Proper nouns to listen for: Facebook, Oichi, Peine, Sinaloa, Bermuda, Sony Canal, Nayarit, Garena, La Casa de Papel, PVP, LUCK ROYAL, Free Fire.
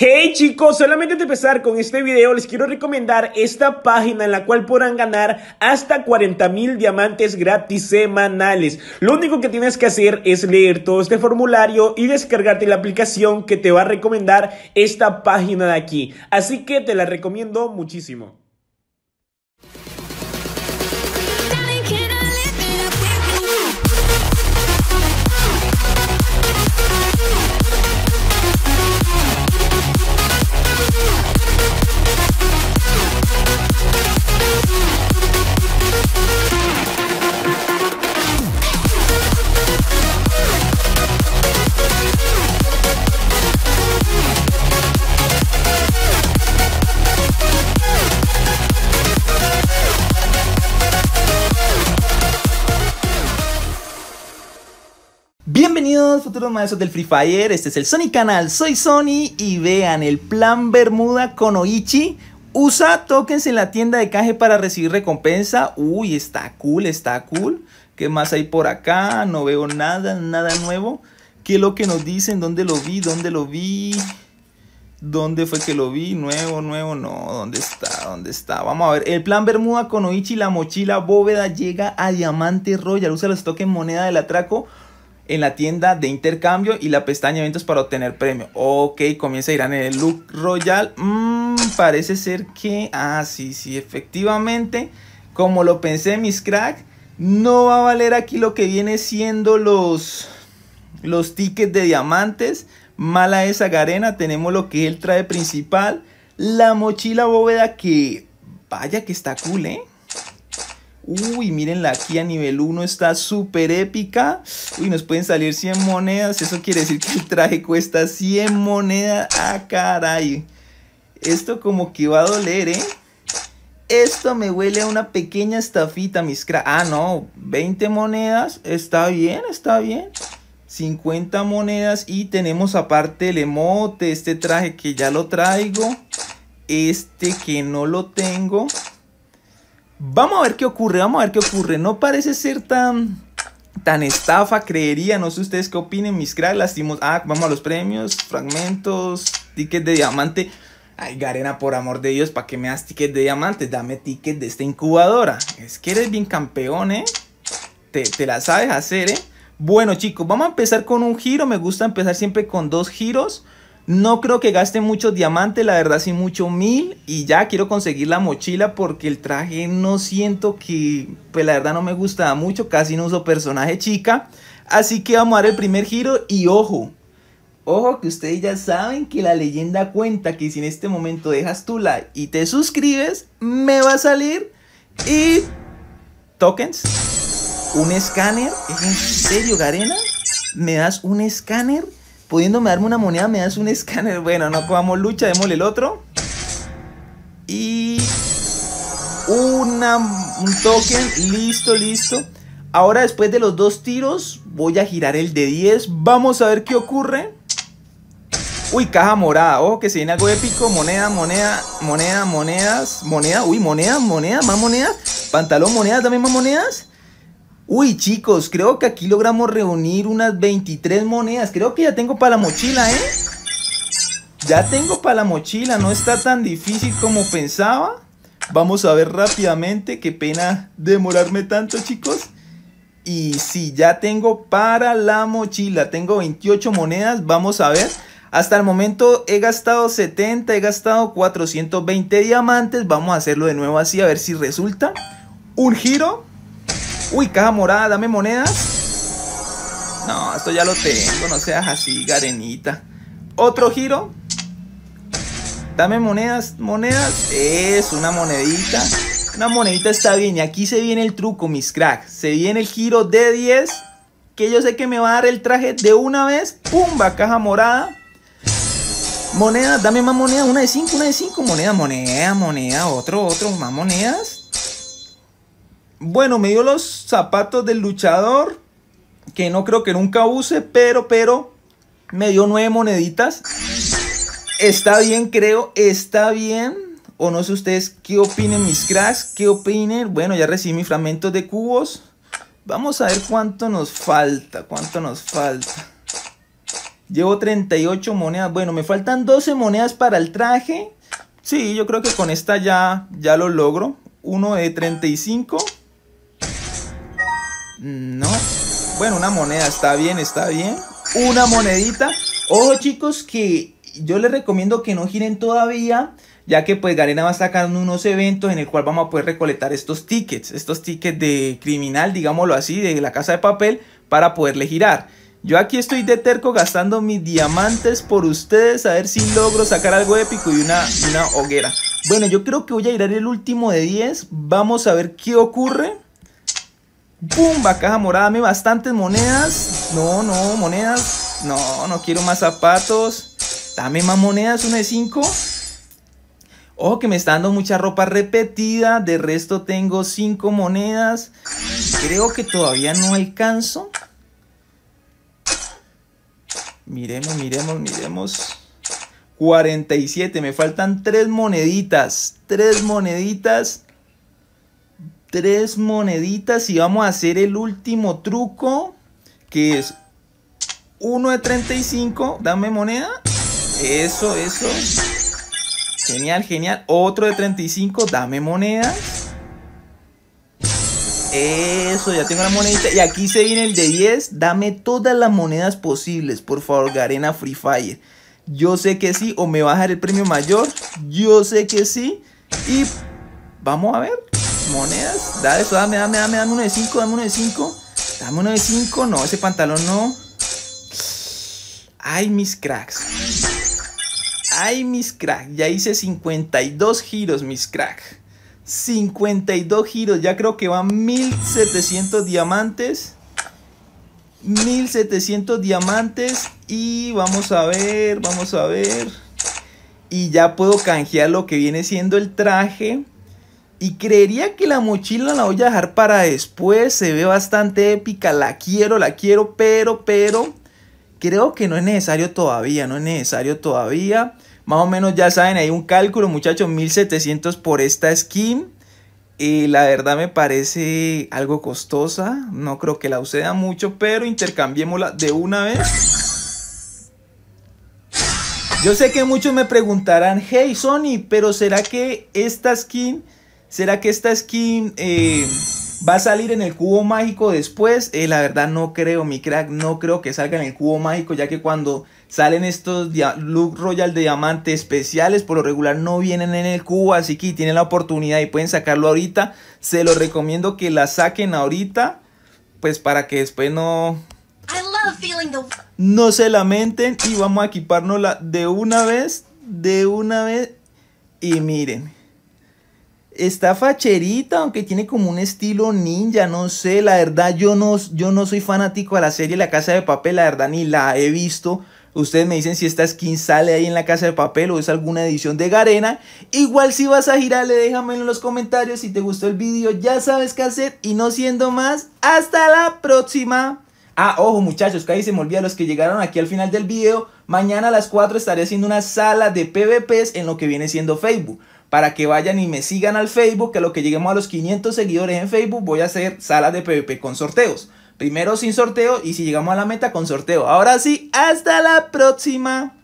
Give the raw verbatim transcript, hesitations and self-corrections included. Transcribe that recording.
Hey chicos, solamente antes de empezar con este video les quiero recomendar esta página en la cual podrán ganar hasta cuarenta mil diamantes gratis semanales. Lo único que tienes que hacer es leer todo este formulario y descargarte la aplicación que te va a recomendar esta página de aquí. Así que te la recomiendo muchísimo. Bienvenidos futuros maestros del Free Fire, este es el Sony Canal, soy Sony y vean el plan Bermuda con Oichi. Usa tokens en la tienda de caje para recibir recompensa. Uy, está cool, está cool. ¿Qué más hay por acá? No veo nada, nada nuevo. ¿Qué es lo que nos dicen? ¿Dónde lo vi? ¿Dónde lo vi? ¿Dónde fue que lo vi? Nuevo, nuevo, no. ¿Dónde está? ¿Dónde está? Vamos a ver. El plan Bermuda con Oichi, la mochila bóveda llega a Diamante Royal. Usa los tokens moneda del atraco en la tienda de intercambio y la pestaña eventos para obtener premio. Ok, comienza a ir en el look royal. Mmm, parece ser que... Ah, sí, sí, efectivamente. Como lo pensé, mis crack, no va a valer aquí lo que viene siendo los... los tickets de diamantes. Mala esa Garena. Tenemos lo que él trae principal. La mochila bóveda que... Vaya que está cool, ¿eh? Uy, mírenla aquí a nivel uno, está súper épica. Uy, nos pueden salir cien monedas. Eso quiere decir que el traje cuesta cien monedas. ¡Ah, caray! Esto como que va a doler, ¿eh? Esto me huele a una pequeña estafita, mis cra... Ah, no, veinte monedas. Está bien, está bien. cincuenta monedas. Y tenemos aparte el emote, este traje que ya lo traigo. Este que no lo tengo. Vamos a ver qué ocurre, vamos a ver qué ocurre. No parece ser tan, tan estafa, creería. No sé ustedes qué opinen, mis cracks. Lastimos. Ah, vamos a los premios, fragmentos, tickets de diamante. Ay, Garena, por amor de Dios, ¿para qué me das tickets de diamante? Dame tickets de esta incubadora. Es que eres bien campeón, ¿eh? Te, te la sabes hacer, ¿eh? Bueno, chicos, vamos a empezar con un giro. Me gusta empezar siempre con dos giros. No creo que gaste muchos diamantes, la verdad sí mucho mil. Y ya quiero conseguir la mochila porque el traje no siento que... Pues la verdad no me gusta mucho, casi no uso personaje chica. Así que vamos a dar el primer giro y ojo. Ojo que ustedes ya saben que la leyenda cuenta que si en este momento dejas tu like y te suscribes, me va a salir... Y... tokens. Un escáner. ¿Es en serio, Garena? ¿Me das un escáner? Pudiéndome darme una moneda, me das un escáner. Bueno, no cojamos lucha, démosle el otro. Y... Una, un token, listo, listo. Ahora después de los dos tiros, voy a girar el de diez. Vamos a ver qué ocurre. Uy, caja morada, ojo que se viene algo épico. Moneda, moneda, moneda, monedas. Moneda, uy, moneda, moneda, más monedas. Pantalón, monedas, también más monedas. Uy, chicos, creo que aquí logramos reunir unas veintitrés monedas. Creo que ya tengo para la mochila, ¿eh? Ya tengo para la mochila. No está tan difícil como pensaba. Vamos a ver rápidamente. Qué pena demorarme tanto, chicos. Y sí, ya tengo para la mochila. Tengo veintiocho monedas. Vamos a ver. Hasta el momento he gastado setenta. He gastado cuatrocientos veinte diamantes. Vamos a hacerlo de nuevo así. A ver si resulta. Un giro. Uy, caja morada, dame monedas. No, esto ya lo tengo, no seas así, Garenita. Otro giro. Dame monedas, monedas. Es una monedita. Una monedita está bien. Y aquí se viene el truco, mis cracks. Se viene el giro de diez. Que yo sé que me va a dar el traje de una vez. Pumba, caja morada. Monedas, dame más monedas. Una de cinco, una de cinco. Moneda, moneda, moneda. Otro, otro, más monedas. Bueno, me dio los zapatos del luchador, que no creo que nunca use, pero, pero, me dio nueve moneditas. Está bien, creo, está bien. O no sé ustedes qué opinen, mis cracks, qué opinen. Bueno, ya recibí mis fragmentos de cubos. Vamos a ver cuánto nos falta, cuánto nos falta. Llevo treinta y ocho monedas. Bueno, me faltan doce monedas para el traje. Sí, yo creo que con esta ya, ya lo logro. Uno de treinta y cinco. No. Bueno, una moneda. Está bien, está bien. Una monedita. Ojo, chicos, que yo les recomiendo que no giren todavía, ya que pues Garena va a sacar unos eventos en el cual vamos a poder recolectar estos tickets. Estos tickets de criminal, digámoslo así, de La Casa de Papel, para poderle girar. Yo aquí estoy de terco gastando mis diamantes por ustedes, a ver si logro sacar algo épico y una, y una hoguera. Bueno, yo creo que voy a girar el último de diez. Vamos a ver qué ocurre. ¡Bumba! Caja morada, me bastantes monedas. No, no, monedas. No, no quiero más zapatos. Dame más monedas, una de cinco. Ojo que me está dando mucha ropa repetida. De resto tengo cinco monedas. Creo que todavía no alcanzo. Miremos, miremos, miremos. cuarenta y siete, me faltan tres moneditas. Tres moneditas. Tres moneditas y vamos a hacer el último truco, que es uno de treinta y cinco. Dame moneda. Eso, eso. Genial, genial. Otro de treinta y cinco. Dame monedas. Eso, ya tengo la monedita. Y aquí se viene el de diez. Dame todas las monedas posibles, por favor, Garena Free Fire. Yo sé que sí. O me va a dejar el premio mayor. Yo sé que sí. Y vamos a ver. Monedas. Dale eso, dame, dame, dame, dame uno de cinco. Dame uno de cinco. Dame uno de cinco. No, ese pantalón no. Ay, mis cracks. Ay, mis crack, ya hice cincuenta y dos giros, mis crack. cincuenta y dos giros, ya creo que van mil setecientos diamantes. mil setecientos diamantes y vamos a ver, vamos a ver. Y ya puedo canjear lo que viene siendo el traje. Y creería que la mochila la voy a dejar para después, se ve bastante épica, la quiero, la quiero, pero, pero... creo que no es necesario todavía, no es necesario todavía. Más o menos ya saben, hay un cálculo, muchachos, mil setecientos por esta skin. Eh, la verdad me parece algo costosa, no creo que la usea mucho, pero intercambiémosla de una vez. Yo sé que muchos me preguntarán, hey Sony, pero ¿será que esta skin, será que esta skin... Eh, ¿va a salir en el cubo mágico después? Eh, la verdad no creo, mi crack, no creo que salga en el cubo mágico, ya que cuando salen estos look royal de diamante especiales, por lo regular no vienen en el cubo, así que tienen la oportunidad y pueden sacarlo ahorita. Se los recomiendo que la saquen ahorita, pues para que después no, no se lamenten. Y vamos a equipárnosla de una vez, de una vez, y miren. Está facherita, aunque tiene como un estilo ninja, no sé, la verdad yo no, yo no soy fanático de la serie La Casa de Papel, la verdad ni la he visto. Ustedes me dicen si esta skin sale ahí en La Casa de Papel o es alguna edición de Garena. Igual si vas a girarle, déjamelo en los comentarios, si te gustó el vídeo ya sabes qué hacer y no siendo más, hasta la próxima. Ah, ojo muchachos, casi se me olvida los que llegaron aquí al final del video. Mañana a las cuatro estaré haciendo una sala de P V Pes en lo que viene siendo Facebook. Para que vayan y me sigan al Facebook, que a lo que lleguemos a los quinientos seguidores en Facebook voy a hacer salas de P V P con sorteos. Primero sin sorteo y si llegamos a la meta con sorteo. Ahora sí, hasta la próxima.